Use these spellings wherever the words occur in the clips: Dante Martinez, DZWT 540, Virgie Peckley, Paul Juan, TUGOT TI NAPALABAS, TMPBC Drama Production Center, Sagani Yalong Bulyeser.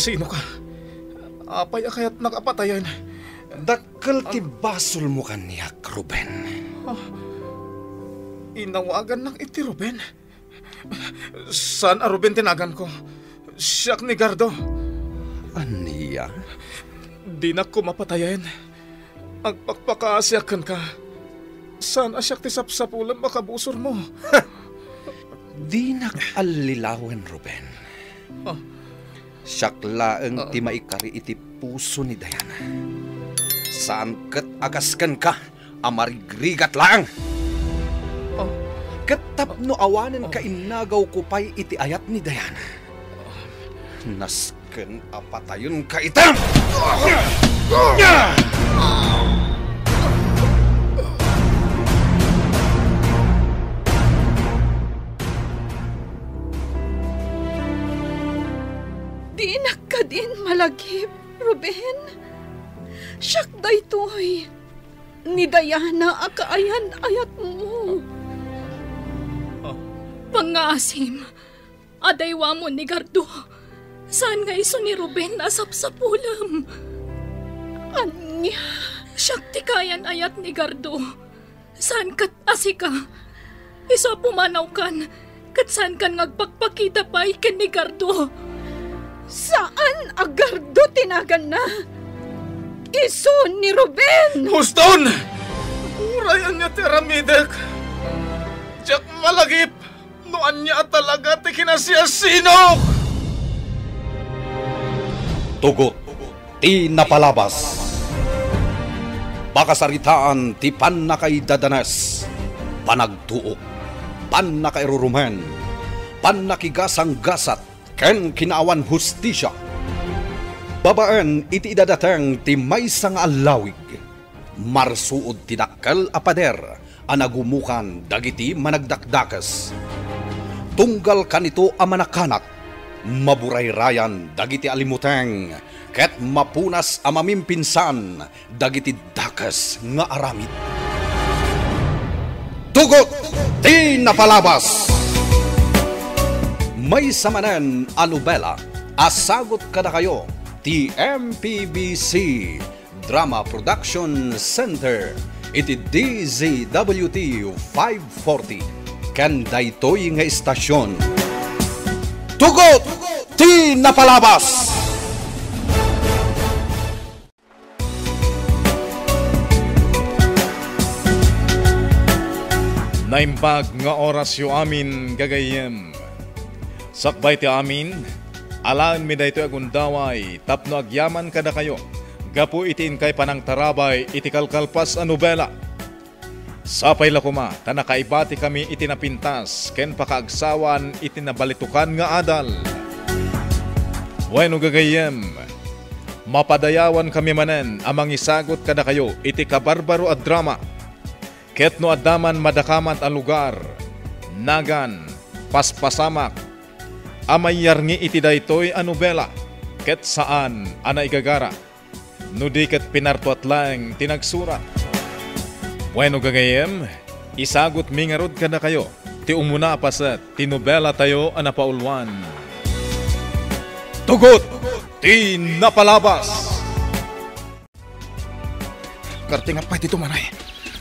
Sino ka? Apay kaya't nakapatayan. Dakkel ti basul mo kaniyak, Ruben. Inawagan ng iti, Ruben. Saan a Ruben tinagan ko? Siyak ni Gardo. Aniya? Di na ko mapatayan. Agpakpakaasyakan ka. Saan asyak ti sapsapulan makabusor mo? Di nakalilawen, Ruben. Siyak laeng ti maikari iti puso ni Diana. Saan ket agasken ka, amarigrigat laang. Ketapno awanen ka innagaw kupay iti ayat ni Diana. Nasken apatayon ka itam! Di nakadin malagip, Ruben. Siyak daytoy. Ni Diana akaayan ayat mo. Pangasim, adaywa mo ni Gardo. Saan nga iso ni Ruben nasapsapulam? Anya, siyak tikayan ayat ni Gardo. Saan kat asika? Iso pumanaw kan, kat saan kan ngagpakpakita pa ikin ni Gardo. Saan agardo tinagan na? Iso ni Ruben! Huston! Urayan niya tiramidek! Diyak malagip! Noan niya talaga tikinasiasinok! Tugot ti napalabas. Bakasaritaan ti pannakaidadanes. Panagtuok. Pannakairurumen. Pannakigasang-gasat. Ken kinaawan hustisya. Babaen iti idadateng ti maysa nga allawig. Marsuod ti dakkel a pader a nagumukan dagiti managdakdakes. Tunggal kanito a manakanak, maburayrayan dagiti alimuteng, ket mapunas a mamimpinsan dagiti dakes nga aramid. Tugot ti napalabas. May samanen a nobela, asagot kada kayo, TMPBC Drama Production Center, iti DZWT 540. Ken daytoy nga istasyon. Tugot ti napalabas! Naimbag nga oras yu amin gagayem. Sakbay ti amin, alaan mi daytoy agundaway, tapno agyaman kada kayo. Gapu itiin kay panang tarabay, itikalkalpas a nobela. Sapay lakuma, tanakaibati kami itinapintas, ken pakaagsawan itinabalitukan nga adal. Bueno gagayem, mapadayawan kami manen, amang isagot kada kayo, iti kabarbaro at drama. Ketno adaman madakamat ang lugar, nagan, paspasamak, amayarngi iti daytoy a nobela, ket saan ana igagara, nudiket pinartuat lang tinagsurat. Bueno gagayem, isagot mingarod ka na kayo. Ti umuna pasat, ti nobela tayo ana Paul Juan. Tugot ti napalabas. Karting nga pwede tumanay.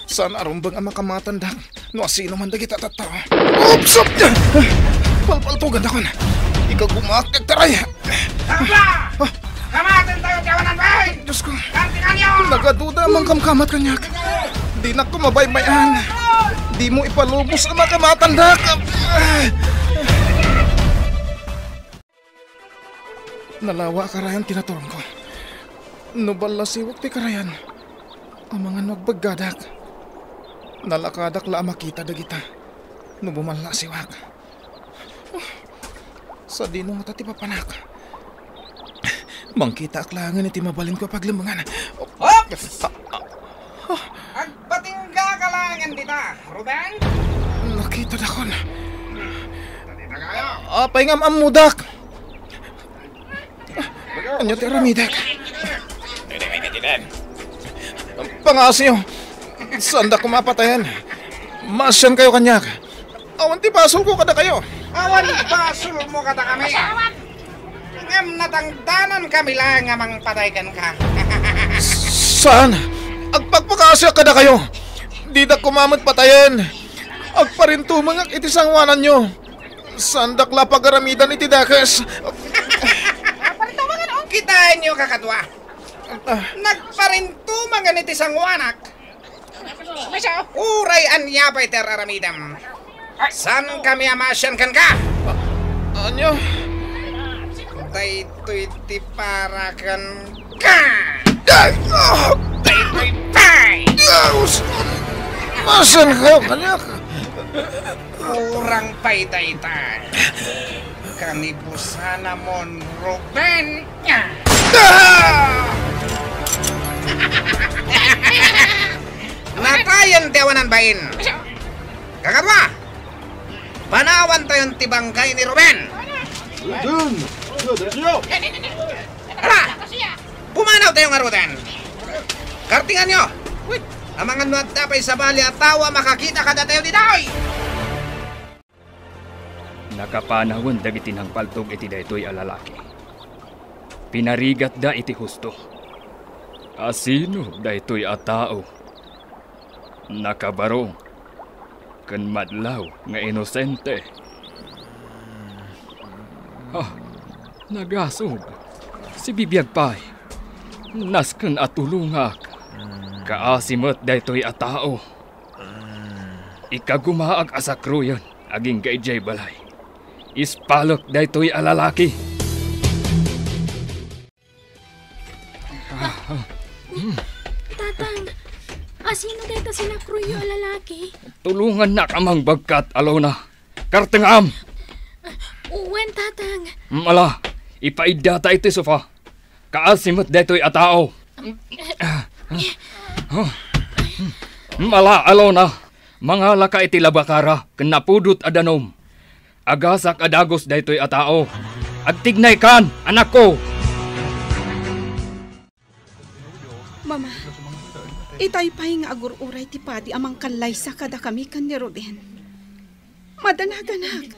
Saan arumbang ang makamatandang? No asino man dagit at tao. Oops! Palpalto ganda ko na. Ikaw gumakag taray. Tama! Kamatan tayo kawanan bay! Diyos ko. Karting anyo! Nagaduda mang kamkamat kanyak. Di na ko mabaybayan. Di mo ipalubos ang makamatanda ka. Nalawa karayan tinaturong ko. Nubalasiwak ti karayan. Ang mga nagbaggadak. Nalakadak la makita dagita. Nubumalasiwak. Sa dino nga tati papanak. Mangkita aklangan iti mabalin ko paglimbangan. Agpatingga ka lang dita, Ruben! Nakita na ko na. Paingam ang mudak! Ano ti Ramidek? Pangasiyo! Saan da kumapatayan? Masyan kayo kanyak! Awan ti basol ko kada kayo! Awan ti basol mo kada kami! Awan! am natangtanan kabila nga mang pataykan ka. Saan? Agpagpakasya kada kayo. Dida kumamot patayin. Agparinto mga itisangwanan nyo. Sandak la pagaramidan itidakes. Agparinto mga noong kitain nyo kakatwa. Nagparinto mga itisangwanak. Uray anya pa'y teraramidam. San kami amasyan kan ka? Anyo? Tay tuiti para kan ka! Tay tuiti pay! Diyos! Masan ka, anak? Kurang pay tayta. Kanibusana mon Ruben! Natayan tiawanan bain! Kakatwa! Manawan tayong tibangkay ni Ruben! Dun! Ara! Pumanaw tayong arutan! Kartingan nyo! Amangan mo at tapay sa bali at tawa makakita ka na tayo ditoy! Nakapanahon dagitin ang paltog iti daytoy alalaki. Pinarigat da iti husto. Asino daytoy a tao? Nakabarong. Kan madlaw nga inosente. Ha! Nagasog. Si bibiyag pay. Nasken atulungak. Kaasimot daytoy a tao. Ikagumaag asakruyan aging gaijay balay. Ispalok daytoy a lalaki. Tatang, asino dayta sinakruyo a lalaki? Tulungan na kamang bagkat, Alona. Kartengam! Uwan, tatang. Ala, ipaidata iti sofa. Kaasimat detoy atao. Ala, Alona. Mga laka iti labakara, kenapudot adanom. Agasak adagos detoy atao. Agtignay kan, anak ko. Mama. Itay pay nga agur-uray ti padi amang kanlaysa kada kami kan ni Ruben. Madanaganak.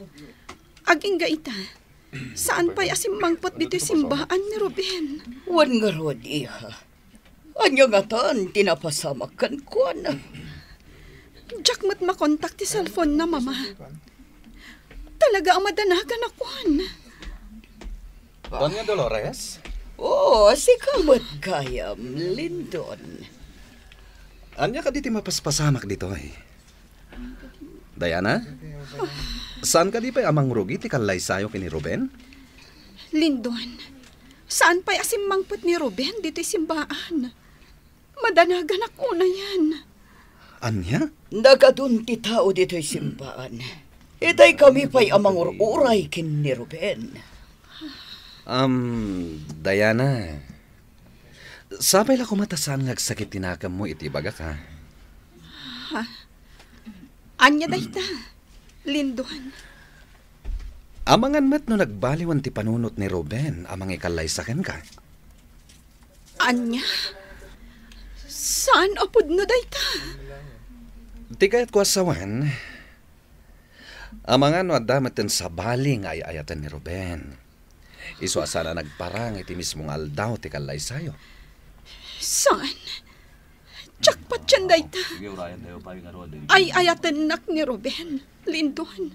Aging gaita. Saan pay asimmangpot dito'y simbaan ni Ruben? Wan nga rod iha. Anya nga taan tinapasama kan kuana. Jack mat makontak ti cellphone na mama. Talaga ang madanaganak kuan. Doña Dolores? Oo, si kamat gayam Lindon. Anya ka diti mapaspasamak dito ay. Diana? Saan ka di pa'y amang rugi ti kalay sayo kini Ruben? Lindon, saan pa'y asimmangpot ni Ruben dito'y simbaan? Madanaganak una yan. Anya? Nagadun ti tao dito'y simbaan. Itay kami pa'y amang uray kin ni Ruben. Diana... Sabay la kumatasan nga sakit tinakam mo iti baga ka. Ha? Anya dayta, Lindon. Amangan mat no nagbaliwan ti panunot ni Ruben, amang ikalaysaken ka. Anya? Saan apod no dayta? Ti kayat ko asawan. Amangan no adamaten sa baling ay ayatan ni Ruben. Isu asala nagparang iti mismong aldaw ti kalaysayo. Saan? Tiyakpat siyan dayta. Ay ayatan nak ni Ruben, Lindon.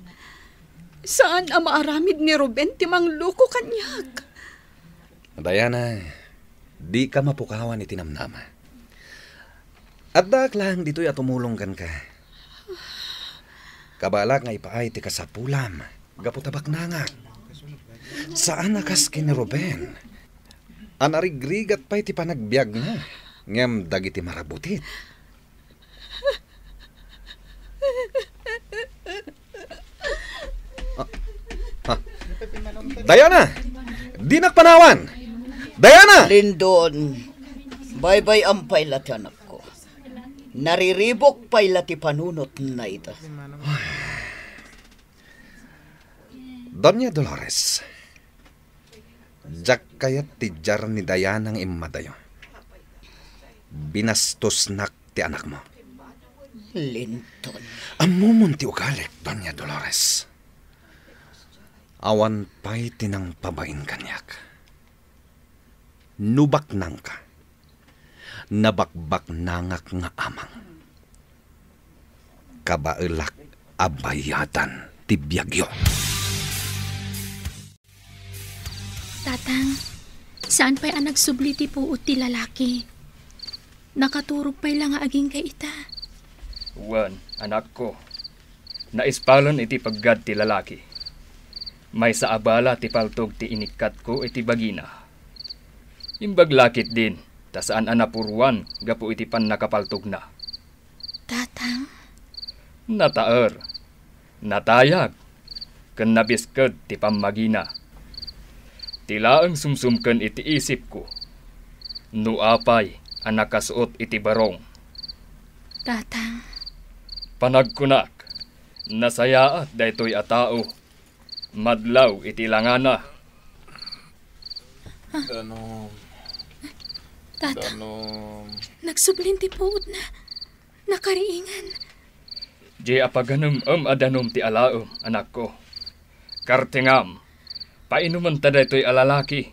Saan ang maaramid ni Ruben timang loko kanyak? Diana, di ka mapukawan itinamnama. At daak lang dito'y atumulong kan ka. Kabalak nga ipaay ti kasapulam, gaputabak nangak. Saan nakas kini Ruben? Anarigrigat pa'y ti panagbiag na, ngem dagiti marabutit. Diana! Di nakpanawan! Diana! Lindon, bye-bye ang payla ti anak ko. Nariribok payla ti panunot na ito. Doña Dolores, jak kayat ti jar ni Dayanang imadayo. Binastos nak ti anak mo. Lindon. Amumun ti ugalek, Doña Dolores. Awan pa'y tinang pabain kanyak. nubak nangka, nabakbak nangak nga amang. Kabaelak abayatan tibyagyo. Tatang, saan pa'y ang nagsubli ti puot ti lalaki? Nakaturog pa'y lang aging kay ita. Juan, anak ko, naispalon iti paggad ti lalaki. May sa abala ti paltog ti inikat ko iti bagina. Imbag lakit din, tasaan anapuruan gapu iti pan nakapaltog na. Tatang? Nataer, natayag, ken nabisked ti pammagina. Tila ang sumsumken iti isip ko. Nuapay ang nakasuot iti barong. Tatang. Panagkunak, nasayaat daytoy a tao. Madlaw iti langana. Danom. Tatang. Danom. Nagsublin ti puot na. Nakariingan. Di apaganem adanom ti alaom, anak ko. Kartingam. Painuman taday to'y alalaki.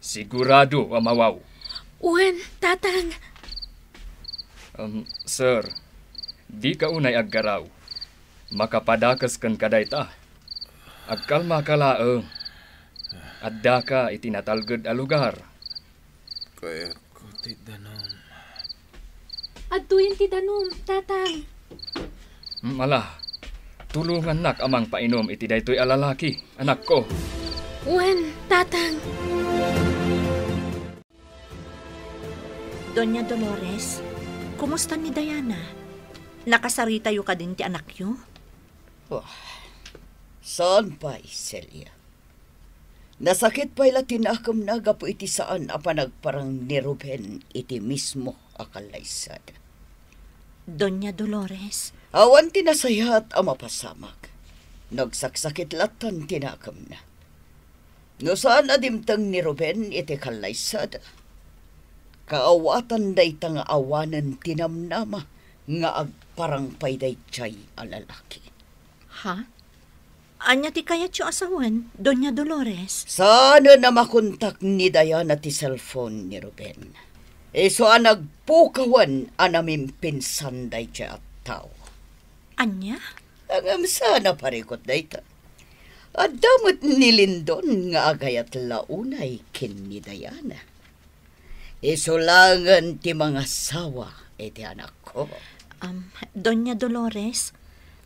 Sigurado amawaw. Uwan, tatang. Sir, di ka unay aggaraw. Makapadakas kan kaday ta. Agkalma ka laang. Adda ka itinatalgad a lugar. Kaya ko ti danom. Adduin ti danom, tatang. Mala, tulungan nak amang painom iti daytoy alalaki, anak ko. Wen, tatang. Doña Dolores, kumusta ni Diana? Nakasarita yu ka din ti anak yu? Oh, saan pa'y, Celia? Nasakit pa'y latinakam na gapu iti saan a panagparang ni Ruben iti mismo akalaysada. Doña Dolores? Awan tinasayahat a mapasamag. Nagsaksakit latan tinakam na. No saan adimtang ni Ruben iti kalaysada. Kaawatan day tang awanan tinamnama nga agparang payday chay alalaki. Ha? Anya ti kayat yung asawan, Doña Dolores? Sana na makontak ni Diana ti cellphone ni Ruben. E so anagpukawan anamim pinsan day chay at tao. Anya? Angam sana parikot day ta. At damot ni Lindon nga agayat launay kin ni Diana. Isulangan ti mga sawa iti anak ko. Doña Dolores,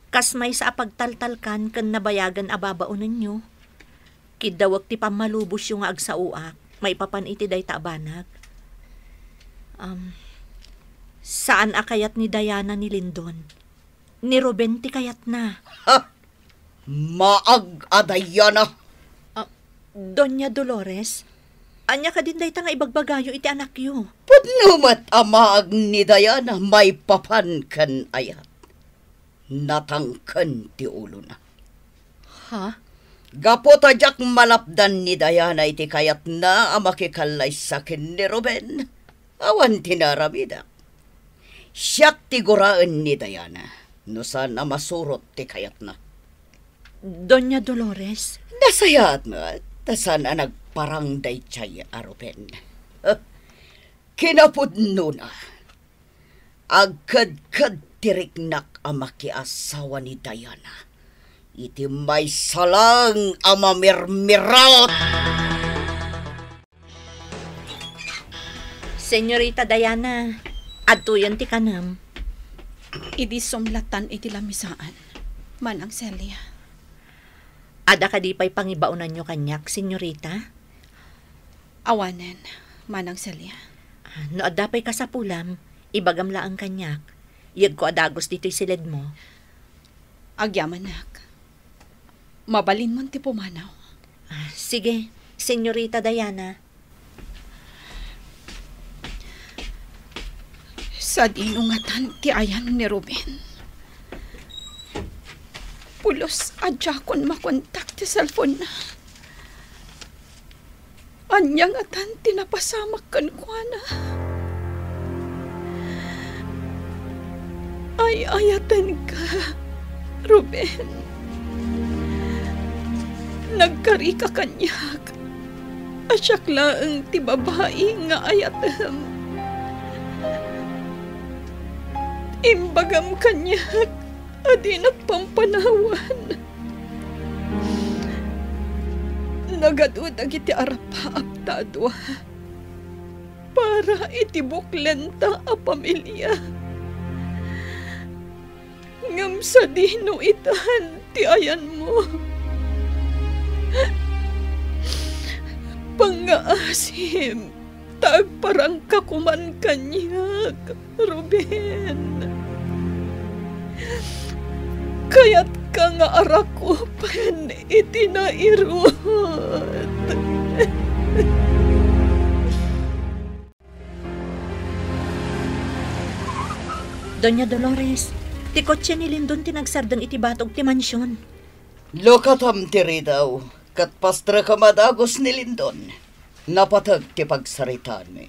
kas may sa apagtaltalkan kan nabayagan ababaunan nyo. Kidawag ti pamalubos yung agsauak, may papan iti day tabanag. Saan akayat ni Diana ni Lindon? Ni Ruben ti kayat na. Ha! Maag-adayana. Doña Dolores, anya ka din dayta nga ibagbagayo iti anak yu. Pudnumat a maag ni Diana, may papan kan ayat. Natangkan ti ulo na. Ha? Gapotadyak malapdan ni Diana iti kayat na a makikalay sakin ni Ruben. Awan tinaramida. Siyak tiguraan ni Diana, no sana masurot ti kayat na. Doña Dolores? Nasayaat na. Tasan ang nagparang daychay a Ruben. Kinapudno na. Agkadkad tiriknak ang makiasawa ni Diana. Iti may salang ang mamirmirot. Senyorita Diana, adtuyan ti kanam. Idi sumlatan iti lamisaan. Manang Celia. Ada ka di pa'y pangibaunan nyo kanyak, senyorita? Awanen, Manang Celia. No ada pa'y kasapulam, ibagamla ang kanyak. Iyag ko adagos dito'y silid mo. Agyamanak, mabalin mo ti pumanaw. Sige, senyorita Diana. Sa dinungatan ti ayan ni Ruben. Pulos adya kon makontak ti cellphone na. Anyang atan tinapasamak kan kwa na. Ay ayatan ka, Ruben. Nagkarika kanyak. Asyak lang ti babae nga ayatan. Imbagam kanyak adi nagpampanawan. Nagadud agiti arapa aptadwa para itibuklenta a pamilya. Ngam sa dino itahan ti ayan mo. Pangaasim, tagparang kakuman kanyak, Ruben. Kaya't ka nga arakupan itinairot. Doña Dolores, ti kotse ni Lindon tinagsardang itibatog ti mansyon. Lokatam tiri daw, kat pastra ka madagos ni Lindon. Napatag ti pagsaritaan mi.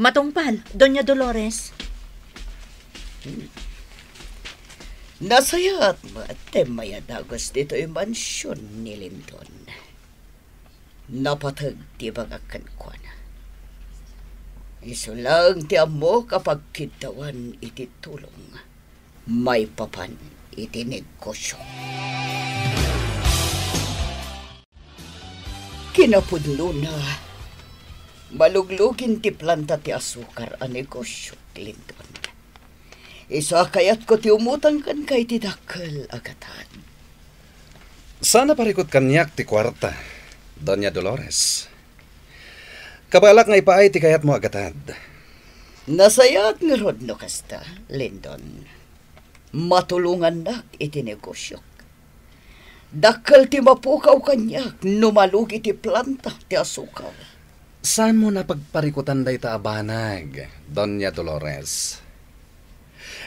Matungpal, Doña Dolores. Nasayaat mo at mayadagos dito yung mansyon ni Lindon. Napatag ti bagakan kuana. Isulang ti amo kapag kitawan iti tulong, may papan iti negosyo. Kinapudlo na, maluglugin ti planta ti asukar ang negosyo, Clinton. Isa kayat ko ti umutan kan kay ti dakkel agatan. Sana parikot kanyak ti kwarta, Doña Dolores. Kabalak nga ipaay, tikayat mo agatad. Nasayag nga rod no kasta, Lindon. Matulungan na itinegosyo. Dakal ti mapukaw kanyak, numalugi ti planta ti asukaw. Saan mo napagparikutan day taabanag, Doña Dolores?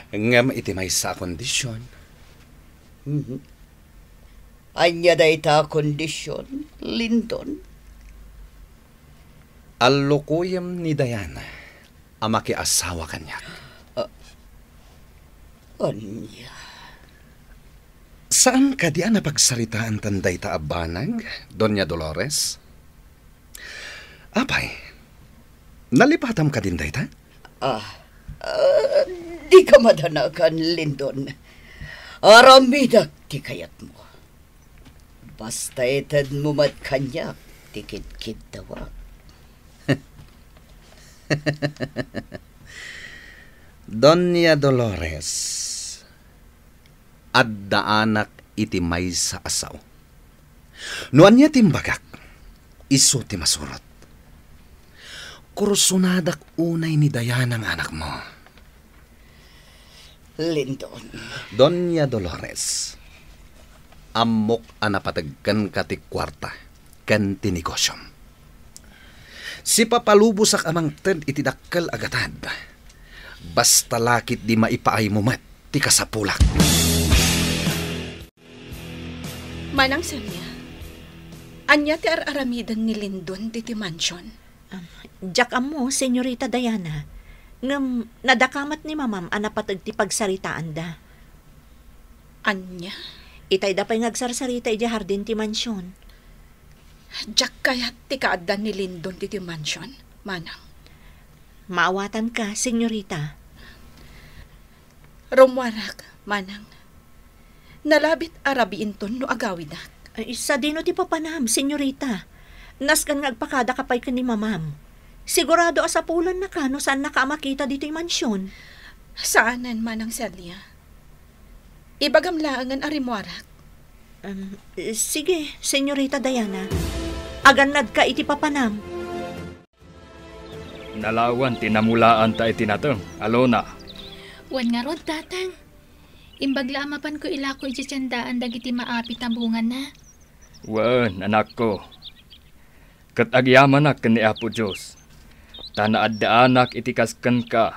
Nga maitimay sa kondisyon. Anya day ta kondisyon, Lindon? Alukuyam ni Diana, ama ki asawa kanya. Anya. Saan ka diyan napagsaritaan tanday taabanag, Doña Dolores? Apay, nalipatam ka din dayta? Di ka madanakan, Lindon. Aramidak ti kayat mo. Basta etad mo mat kanyak, tikid-kid dawa. Doña Dolores, addaanak iti may sa asaw. Noan niya timbagak, iso ti masurot. Kurusunadak unay ni Diana ng anak mo. Lindon. Doña Dolores, amok anapatagkan kati kwarta, kan tinigosyom. Si papalubusak amang ted itidakkel agatan. Basta lakit di maipaay mo mat, ti kasapulak. Manang Sonia, anya ti araramidan ni Lindon ti mansyon. Jak amo, Senyorita Diana, ngam nadakamat ni mamam anapatag ti pagsaritaan da. Anya? Itay da pa'y nagsarsarita iti hardin ti mansyon. Jack kaya ti kaadan ni Lindon ti mansyon, manang. Maawatan ka, Senyorita. Romwarak, manang. Nalabit arabiin ton no agawidak. Isa dino ti papanam, Senyorita. Naskan ngagpakada kapay ka ni mamam. Sigurado asapulan na ka no saan nakamakita dito yung mansyon. Saanan, manang Celia? Ibagamlaangan arimwarak. Sige, Senyorita Diana. Aganad ka iti papanam. Nalawan tinamulaan ta iti natang, Alona. Wan nga rod, datang. Imbagla amapan ko ilako iti tiyandaan dagiti maapit na bungan na. Wan, anak ko. Katagiyamanak ni Apo Diyos. Tanaad-daanak itikaskan ka.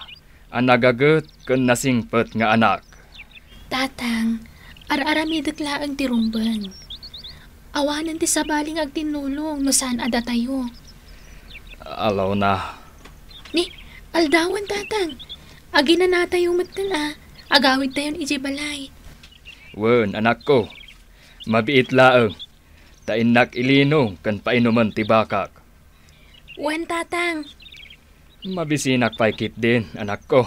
Anagagot kan nasingpet nga anak. Datang, ar-aramidak laang ti rumban. Awanan ti sabaling agtinulong no saan ada tayo. Alaw na. Ni, aldawan tatang. Agina na tayo matala. Agawid tayon iji balay. Wen, anak ko. Mabiit laang. Tainnak ilinong kan painuman ti bakak. Wen, Tatang. Mabisinak paikit din, anak ko.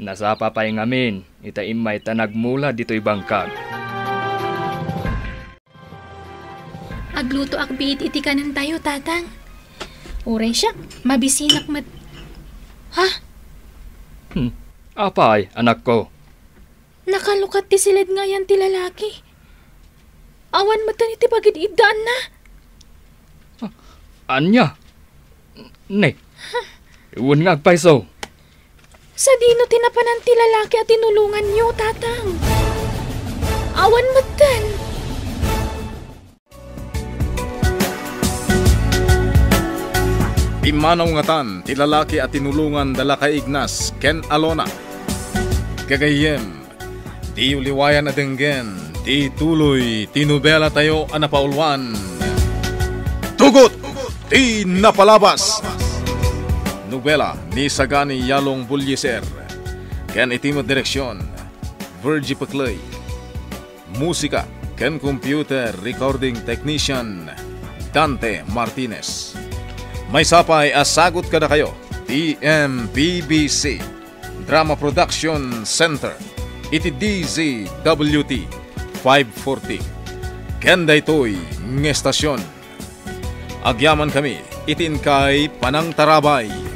Nasapa pa'y ngamin, itain may tanag mula dito'y bangkag. Agluto akbit iti kanan tayo, Tatang. Uray siya, mabisinak mat... Ha? Apay, anak ko. Nakalukat ti silid ngayon ti lalaki. Awan matan iti pagid idaan na. Anya? Ne. Iwan nga agpaiso. Sa dino tinapanan ti lalaki at tinulungan niyo, Tatang. Awan matan. Imanaw ngatan ti lalaki at tinulungan dala kay Ignas ken Alona. Gagayem. Di uliwayan adenggen. Di tuloy, tinubela tayo ana Paul Juan. Tugot ti Napalabas. Nobela ni Sagani Yalong Bulyeser. Ken itim direksyon Virgie Peckley. Musika ken computer recording technician Dante Martinez. May sapay asagot kada kayo TMPBC Drama Production Center iti DZWT 540. Kenda ito'y ng estasyon. Agyaman kami itin kay Panang Tarabay.